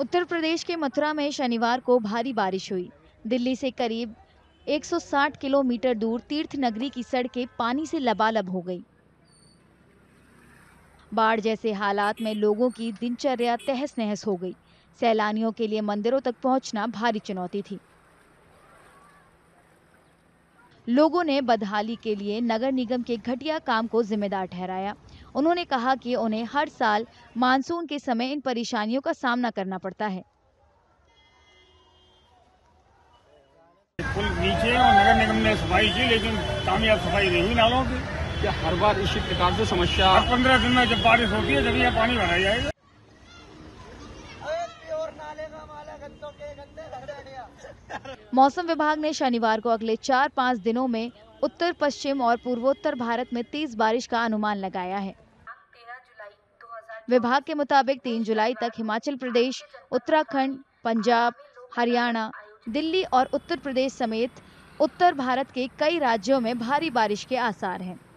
उत्तर प्रदेश के मथुरा में शनिवार को भारी बारिश हुई। दिल्ली से करीब 160 किलोमीटर दूर तीर्थ नगरी की सड़कें पानी से लबालब हो गई। बाढ़ जैसे हालात में लोगों की दिनचर्या तहस नहस हो गई। सैलानियों के लिए मंदिरों तक पहुंचना भारी चुनौती थी। लोगों ने बदहाली के लिए नगर निगम के घटिया काम को जिम्मेदार ठहराया। उन्होंने कहा कि उन्हें हर साल मानसून के समय इन परेशानियों का सामना करना पड़ता है। पुल नीचे और नगर निगम ने सफाई की, लेकिन कामयाब सफाई नहीं हुई नालों की। क्या हर बार इसी प्रकार से समस्या? 15 दिन में जब बारिश होती है, जब यह पानी भरा जाएगा। मौसम विभाग ने शनिवार को अगले 4-5 दिनों में उत्तर पश्चिम और पूर्वोत्तर भारत में तेज बारिश का अनुमान लगाया है। विभाग के मुताबिक 3 जुलाई तक हिमाचल प्रदेश, उत्तराखंड, पंजाब, हरियाणा, दिल्ली और उत्तर प्रदेश समेत उत्तर भारत के कई राज्यों में भारी बारिश के आसार हैं।